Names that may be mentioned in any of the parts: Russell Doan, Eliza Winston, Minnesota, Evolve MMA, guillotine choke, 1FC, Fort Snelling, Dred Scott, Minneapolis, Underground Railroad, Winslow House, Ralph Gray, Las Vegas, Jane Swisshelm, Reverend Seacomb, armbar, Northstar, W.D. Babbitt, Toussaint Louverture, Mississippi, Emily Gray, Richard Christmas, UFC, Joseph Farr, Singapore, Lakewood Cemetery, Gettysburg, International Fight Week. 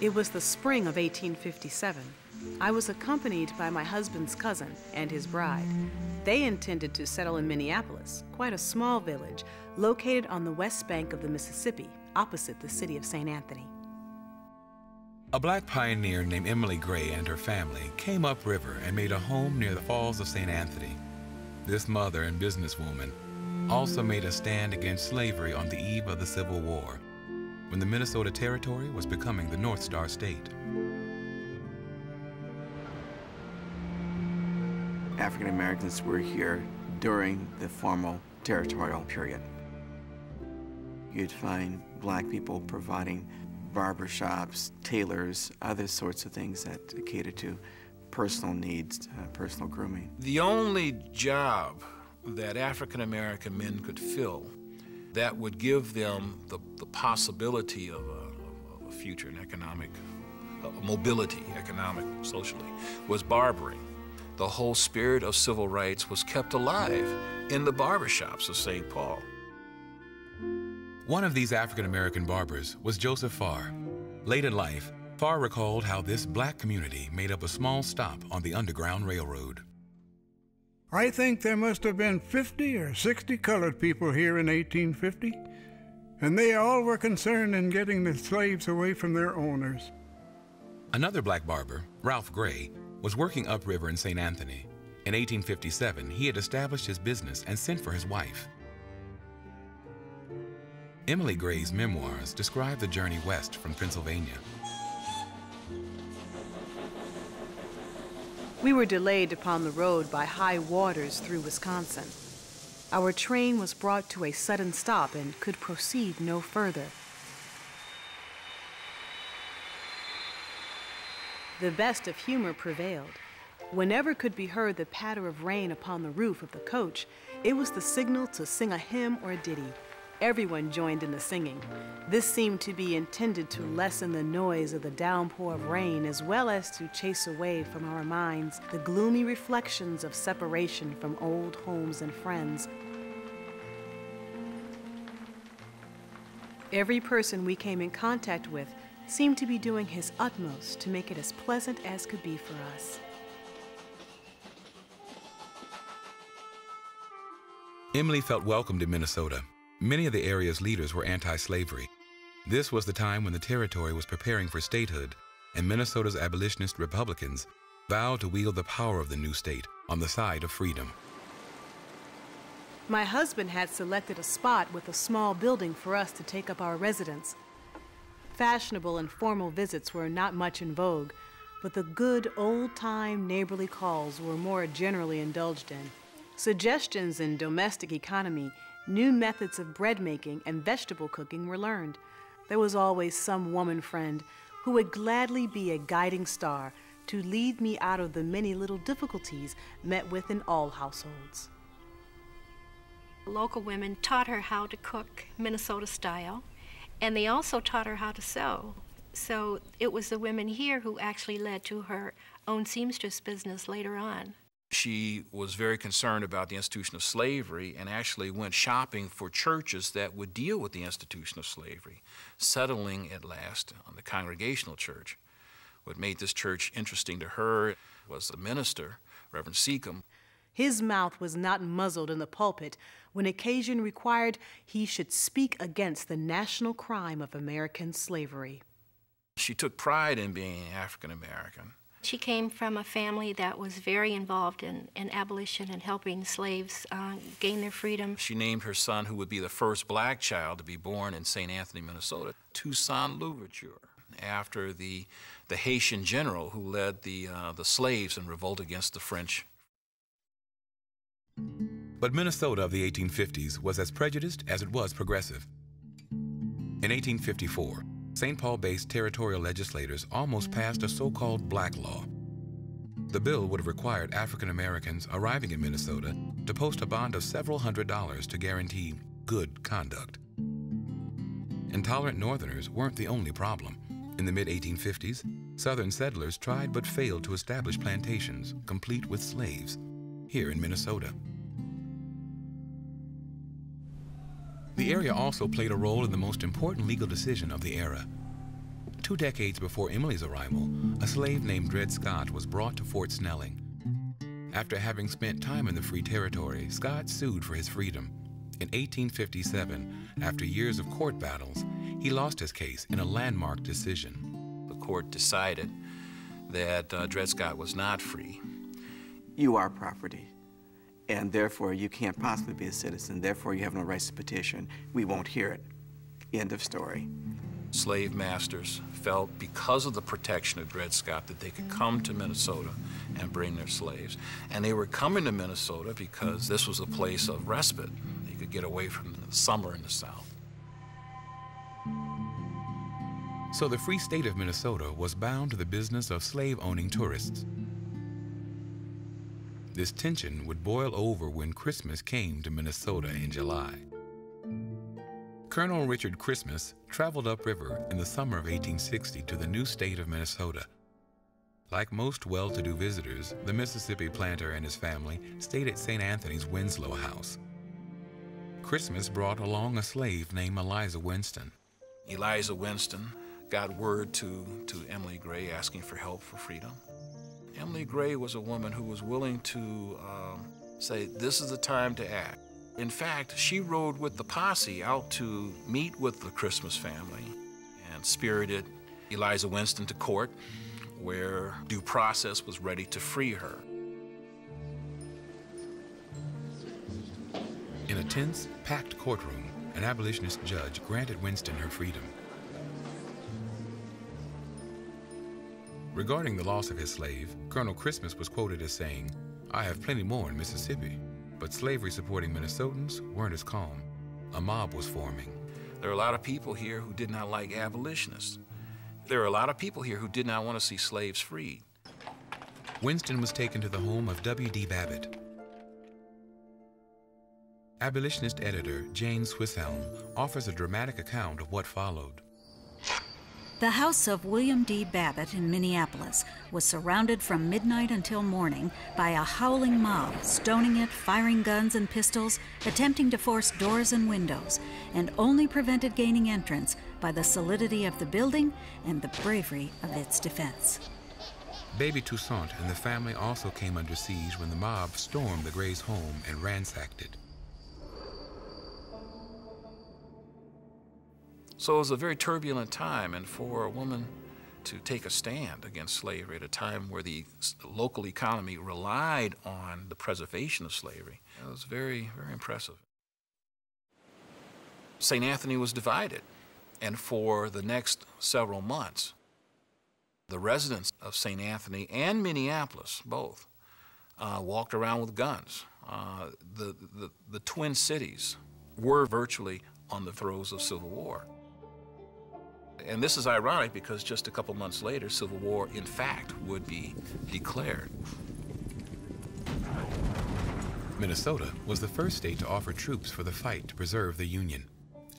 It was the spring of 1857. I was accompanied by my husband's cousin and his bride. They intended to settle in Minneapolis, quite a small village, located on the west bank of the Mississippi, opposite the city of St. Anthony. A black pioneer named Emily Gray and her family came upriver and made a home near the falls of St. Anthony. This mother and businesswoman also made a stand against slavery on the eve of the Civil War, when the Minnesota Territory was becoming the North Star State. African Americans were here during the formal territorial period. You'd find black people providing barbershops, tailors, other sorts of things that cater to personal needs, personal grooming. The only job that African American men could fill that would give them the possibility of a future in economic mobility, economic, socially, was barbering. The whole spirit of civil rights was kept alive in the barbershops of St. Paul. One of these African-American barbers was Joseph Farr. Late in life, Farr recalled how this black community made up a small stop on the Underground Railroad. I think there must have been 50 or 60 colored people here in 1850, and they all were concerned in getting the slaves away from their owners. Another black barber, Ralph Gray, was working upriver in St. Anthony. In 1857, he had established his business and sent for his wife. Emily Gray's memoirs describe the journey west from Pennsylvania. We were delayed upon the road by high waters through Wisconsin. Our train was brought to a sudden stop and could proceed no further. The best of humor prevailed. Whenever could be heard the patter of rain upon the roof of the coach, it was the signal to sing a hymn or a ditty. Everyone joined in the singing. This seemed to be intended to lessen the noise of the downpour of rain, as well as to chase away from our minds the gloomy reflections of separation from old homes and friends. Every person we came in contact with seemed to be doing his utmost to make it as pleasant as could be for us. Emily felt welcomed in Minnesota. Many of the area's leaders were anti-slavery. This was the time when the territory was preparing for statehood, and Minnesota's abolitionist Republicans vowed to wield the power of the new state on the side of freedom. My husband had selected a spot with a small building for us to take up our residence. Fashionable and formal visits were not much in vogue, but the good old-time neighborly calls were more generally indulged in. Suggestions in domestic economy, new methods of bread making and vegetable cooking were learned. There was always some woman friend who would gladly be a guiding star to lead me out of the many little difficulties met with in all households. Local women taught her how to cook Minnesota style. And they also taught her how to sew. So it was the women here who actually led to her own seamstress business later on. She was very concerned about the institution of slavery and actually went shopping for churches that would deal with the institution of slavery, settling at last on the Congregational Church. What made this church interesting to her was the minister, Reverend Seacomb. His mouth was not muzzled in the pulpit. When occasion required, he should speak against the national crime of American slavery. She took pride in being African American. She came from a family that was very involved in abolition and helping slaves gain their freedom. She named her son, who would be the first black child to be born in St. Anthony, Minnesota, Toussaint Louverture, after the Haitian general who led the slaves in revolt against the French. But Minnesota of the 1850s was as prejudiced as it was progressive. In 1854, St. Paul-based territorial legislators almost passed a so-called black law. The bill would have required African Americans arriving in Minnesota to post a bond of several $100s to guarantee good conduct. Intolerant Northerners weren't the only problem. In the mid-1850s, Southern settlers tried but failed to establish plantations, complete with slaves, here in Minnesota. The area also played a role in the most important legal decision of the era. 2 decades before Emily's arrival, a slave named Dred Scott was brought to Fort Snelling. After having spent time in the Free Territory, Scott sued for his freedom. In 1857, after years of court battles, he lost his case in a landmark decision. The court decided that Dred Scott was not free. You are property, and therefore you can't possibly be a citizen. Therefore, you have no rights to petition. We won't hear it. End of story. Slave masters felt, because of the protection of Dred Scott, that they could come to Minnesota and bring their slaves. And they were coming to Minnesota because this was a place of respite. They could get away from the summer in the South. So the Free State of Minnesota was bound to the business of slave-owning tourists. This tension would boil over when Christmas came to Minnesota in July. Colonel Richard Christmas traveled upriver in the summer of 1860 to the new state of Minnesota. Like most well-to-do visitors, the Mississippi planter and his family stayed at St. Anthony's Winslow House. Christmas brought along a slave named Eliza Winston. Eliza Winston got word to Emily Gray asking for help for freedom. Emily Gray was a woman who was willing to say, this is the time to act. In fact, she rode with the posse out to meet with the Christmas family and spirited Eliza Winston to court, where due process was ready to free her. In a tense, packed courtroom, an abolitionist judge granted Winston her freedom. Regarding the loss of his slave, Colonel Christmas was quoted as saying, "I have plenty more in Mississippi." But slavery-supporting Minnesotans weren't as calm. A mob was forming. There are a lot of people here who did not like abolitionists. There are a lot of people here who did not want to see slaves freed. Winston was taken to the home of W.D. Babbitt. Abolitionist editor Jane Swisshelm offers a dramatic account of what followed. The house of William D. Babbitt in Minneapolis was surrounded from midnight until morning by a howling mob, stoning it, firing guns and pistols, attempting to force doors and windows, and only prevented gaining entrance by the solidity of the building and the bravery of its defense. Baby Toussaint and the family also came under siege when the mob stormed the Grays' home and ransacked it. So it was a very turbulent time, and for a woman to take a stand against slavery at a time where the local economy relied on the preservation of slavery, it was very, very impressive. St. Anthony was divided, and for the next several months, the residents of St. Anthony and Minneapolis, both, walked around with guns. The twin cities were virtually on the throes of civil war. And this is ironic because just a couple months later, civil war, in fact, would be declared. Minnesota was the first state to offer troops for the fight to preserve the Union.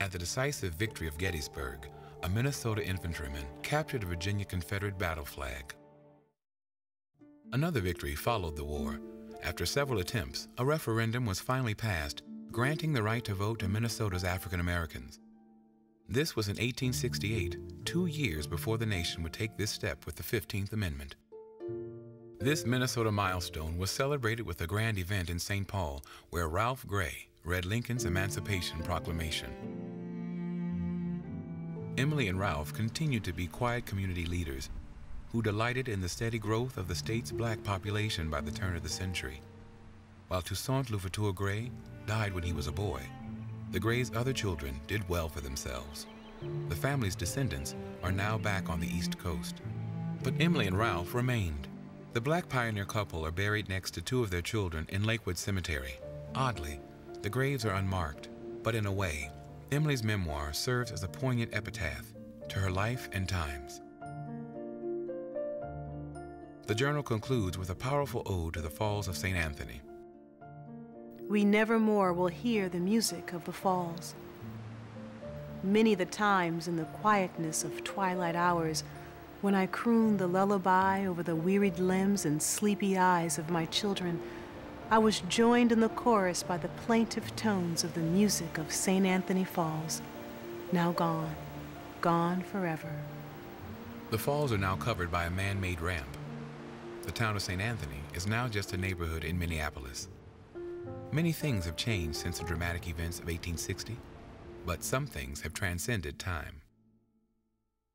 At the decisive victory of Gettysburg, a Minnesota infantryman captured a Virginia Confederate battle flag. Another victory followed the war. After several attempts, a referendum was finally passed, granting the right to vote to Minnesota's African Americans. This was in 1868, 2 years before the nation would take this step with the 15th Amendment. This Minnesota milestone was celebrated with a grand event in St. Paul, where Ralph Gray read Lincoln's Emancipation Proclamation. Emily and Ralph continued to be quiet community leaders who delighted in the steady growth of the state's black population by the turn of the century. While Toussaint Louverture Gray died when he was a boy, the Grays' other children did well for themselves. The family's descendants are now back on the East Coast. But Emily and Ralph remained. The black pioneer couple are buried next to 2 of their children in Lakewood Cemetery. Oddly, the graves are unmarked, but in a way, Emily's memoir serves as a poignant epitaph to her life and times. The journal concludes with a powerful ode to the Falls of St. Anthony. We never more will hear the music of the falls. Many the times in the quietness of twilight hours when I crooned the lullaby over the wearied limbs and sleepy eyes of my children, I was joined in the chorus by the plaintive tones of the music of St. Anthony Falls, now gone, gone forever. The falls are now covered by a man-made ramp. The town of St. Anthony is now just a neighborhood in Minneapolis. Many things have changed since the dramatic events of 1860, but some things have transcended time.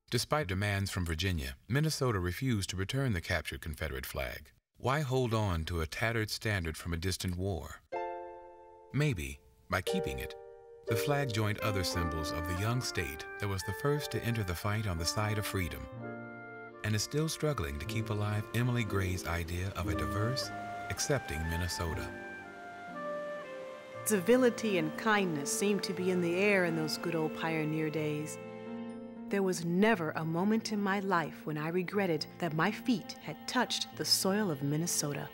Despite demands from Virginia, Minnesota refused to return the captured Confederate flag. Why hold on to a tattered standard from a distant war? Maybe, by keeping it, the flag joined other symbols of the young state that was the first to enter the fight on the side of freedom, and is still struggling to keep alive Emily Gray's idea of a diverse, accepting Minnesota. Civility and kindness seemed to be in the air in those good old pioneer days. There was never a moment in my life when I regretted that my feet had touched the soil of Minnesota.